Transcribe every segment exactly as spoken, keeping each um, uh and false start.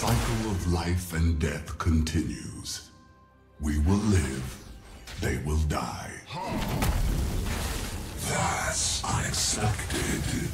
cycle of life and death continues. We will live, they will die. That's unexpected.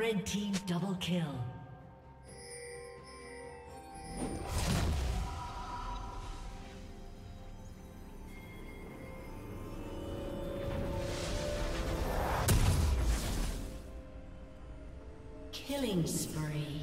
Red team double kill. Killing spree.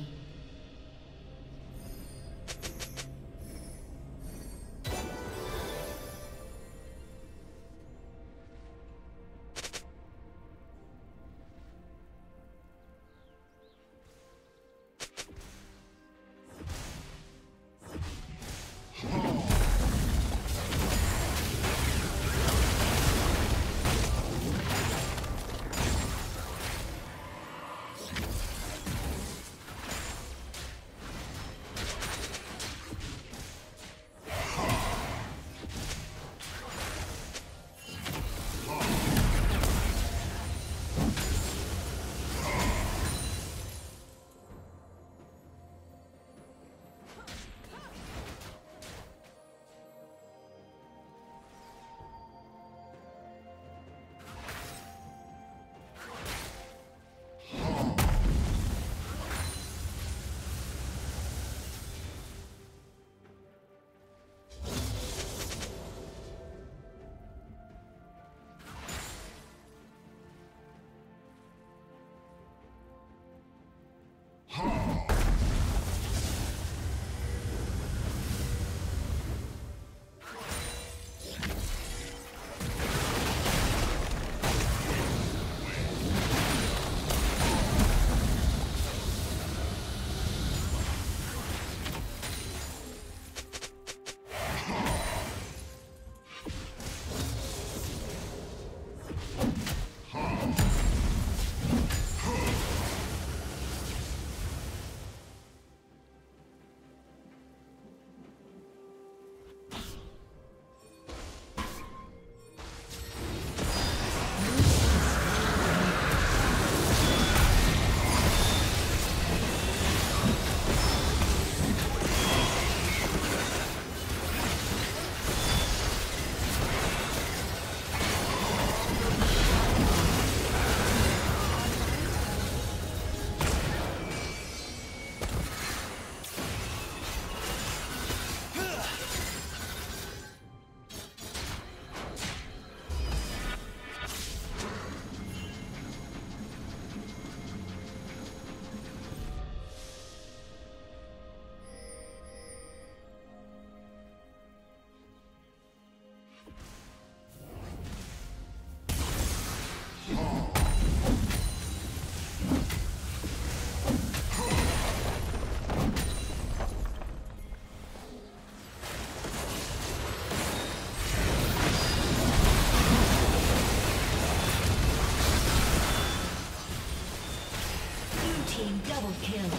Killed.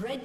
Red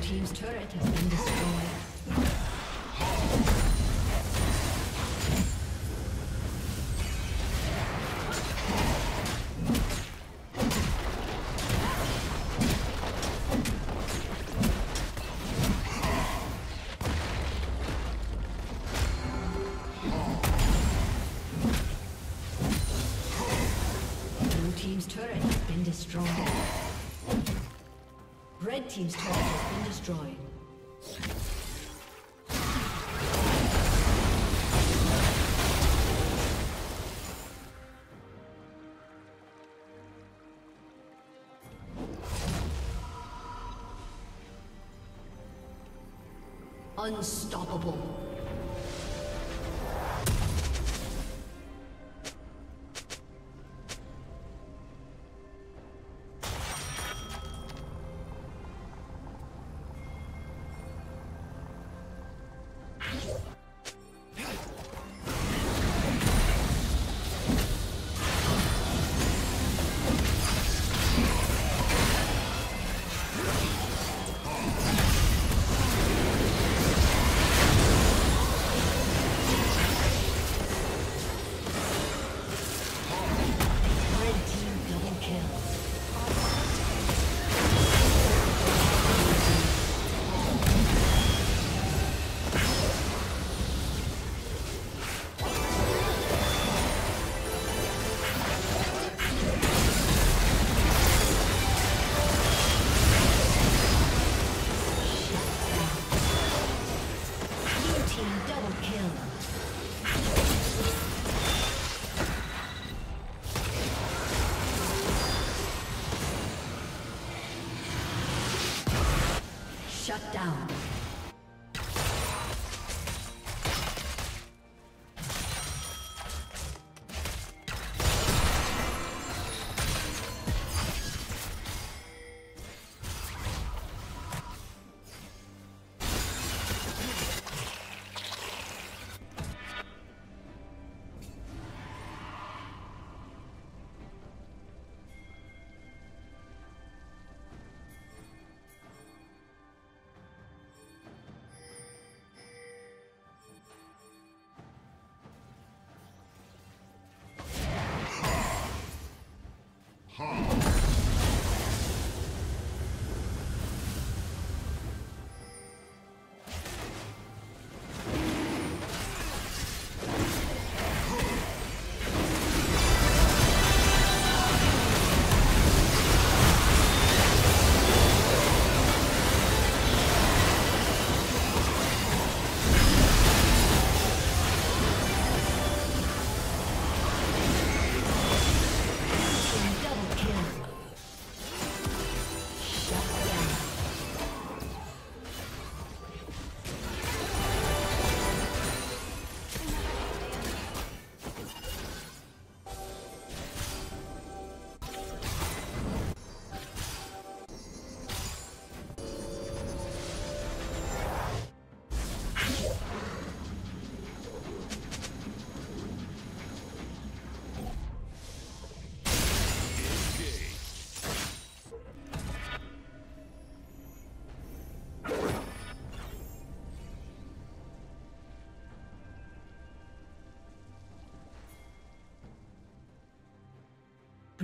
Team's turret has been destroyed. Blue team's turret has been destroyed. Red team's turret has been destroyed. Unstoppable. Shut down.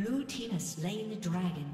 Blue team has slain the dragon.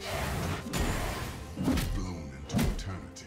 galaxies, blown into eternity.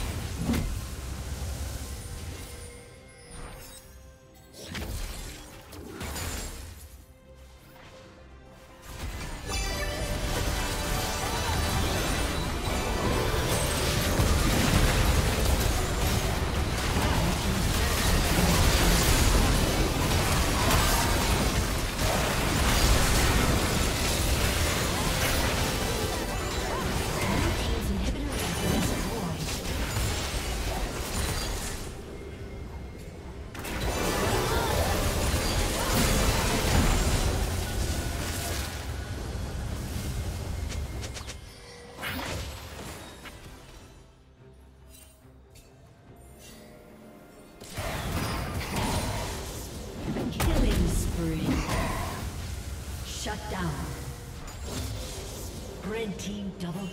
Shut down. Red team double